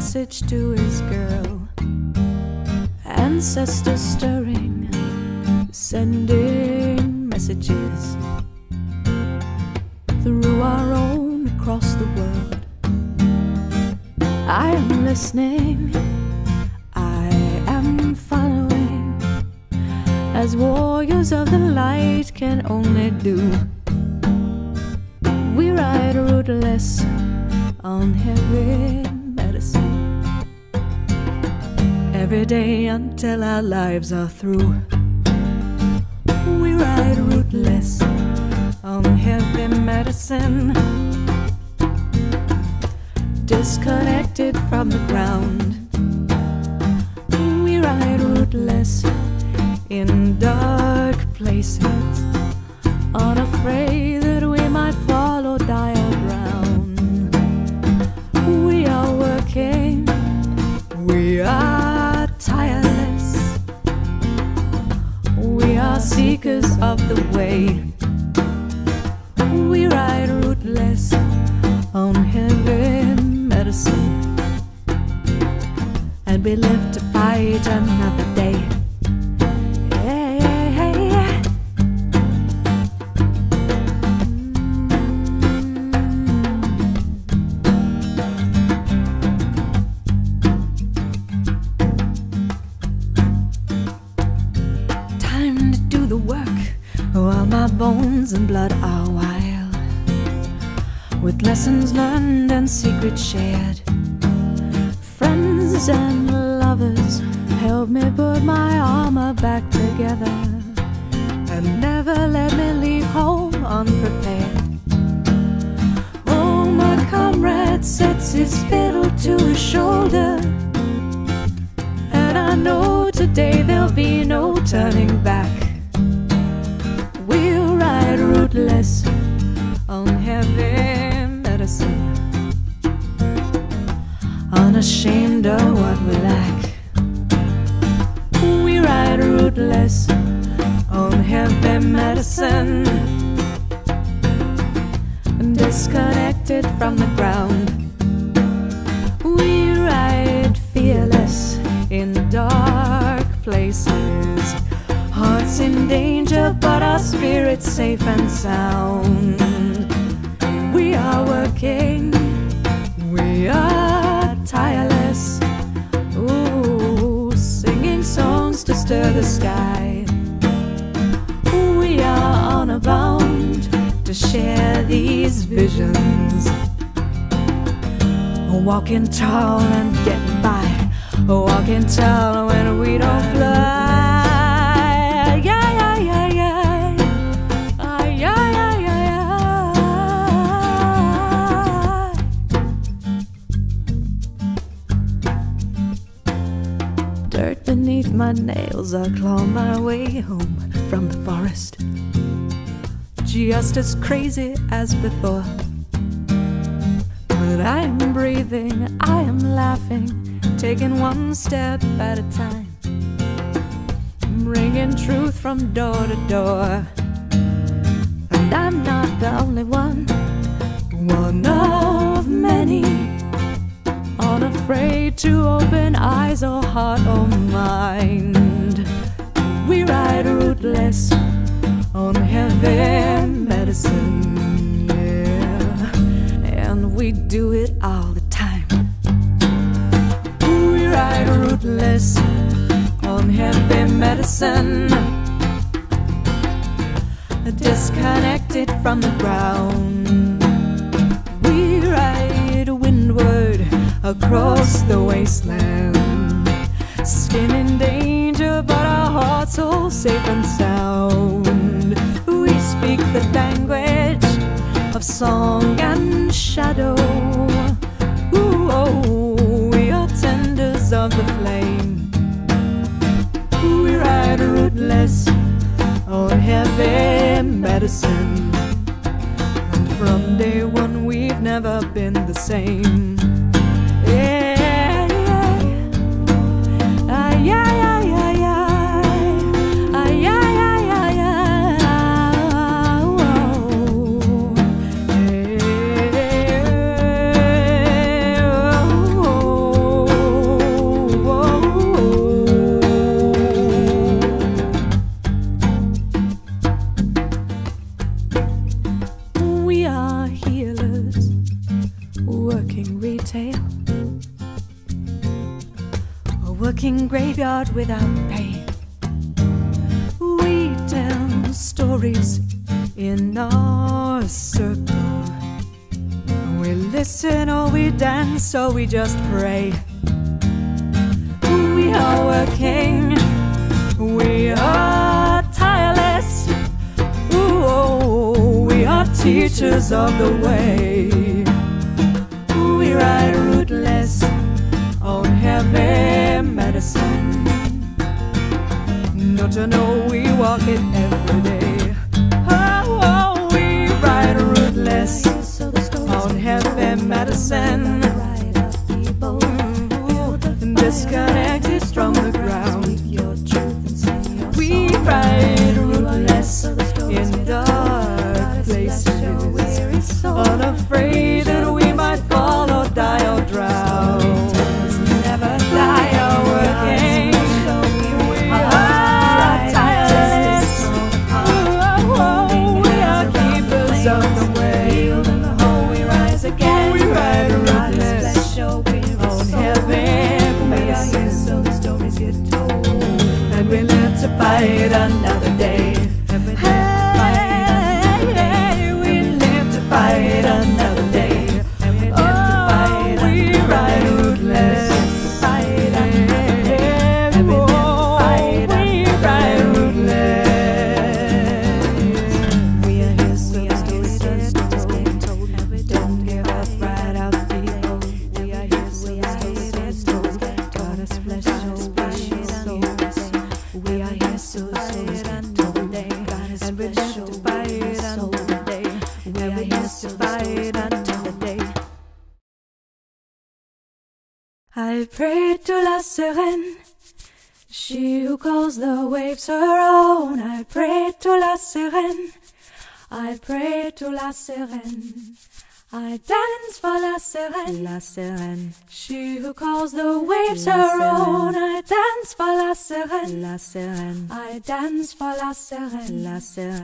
message to his girl. Ancestors stirring, sending messages through our own across the world. I am listening, I am following, as warriors of the light can only do. We ride rootless on heavy medicine every day until our lives are through. We ride rootless on heavy medicine, disconnected from the ground. We ride rootless in dark places, unafraid that we might fall or die or drown. We are working, we are tireless, we are seekers of the way. We ride rootless on heavy medicine, and we live to fight another day. Time to do the work while my bones and blood are wild, with lessons learned and secrets shared. Friends and lovers help me put my armor back together and never let me leave home unprepared. Oh, my comrade sets his fiddle to his shoulder, and I know today there'll be no turning back. We'll ride rootless on heavy medicine, unashamed of what we lack. We ride rootless on heavy medicine, disconnected from the ground. We ride fearless in dark places, hearts in danger but our spirits safe and sound. We are working, we are tireless, ooh, singing songs to stir the sky. We are honor bound to share these visions, walking tall and getting by, walking tall when we don't fly. Dirt beneath my nails, I claw my way home from the forest, just as crazy as before. But I am breathing, I am laughing, taking one step at a time, bringing truth from door to door. And I'm not the only one, one of many, unafraid to open eyes or heart or mind. We ride rootless on heavy medicine, yeah, and we do it all the time. We ride rootless on heavy medicine, disconnected from the ground. We ride windward across the wasteland, skin in danger but our hearts all safe and sound. We speak the language of song and shadow. Ooh, oh, we are tenders of the flame. We ride rootless on heavy medicine, and from day one we've never been the same. working graveyard without pay. We tell stories in our circle. We listen or we dance or we just pray. We are working, we are tireless. Ooh, oh, we are teachers of the way. We ride rootless on heavy medicine. Not to know we walk it every day. Oh, oh, we ride rootless on heavy medicine. Disconnected from the ground. We ride rootless in dark places, unafraid that we might fall or die or drown. Never die or working. We are tireless. We are keepers of the way. We rise again. We ride rootless on heaven. So the stories get told, and we live to fight another day. Hey, we live to fight another day. Oh, we ride rootless. Oh, we ride rootless. We are here, so the stories get told. Don't give up, ride out people. We are here, so the stories get told. Flesh, soul, we are here, so the stories get told, and we live to fight another day. We are here to fight another day. I pray to La Sirene, she who calls the waves her own. I pray to La Sirene, I pray to La Sirene. I dance for La Sirene, La Sirene, she who calls the waves her own. I dance for La Sirene, La Sirene, I dance for La Sirene, La Sirene.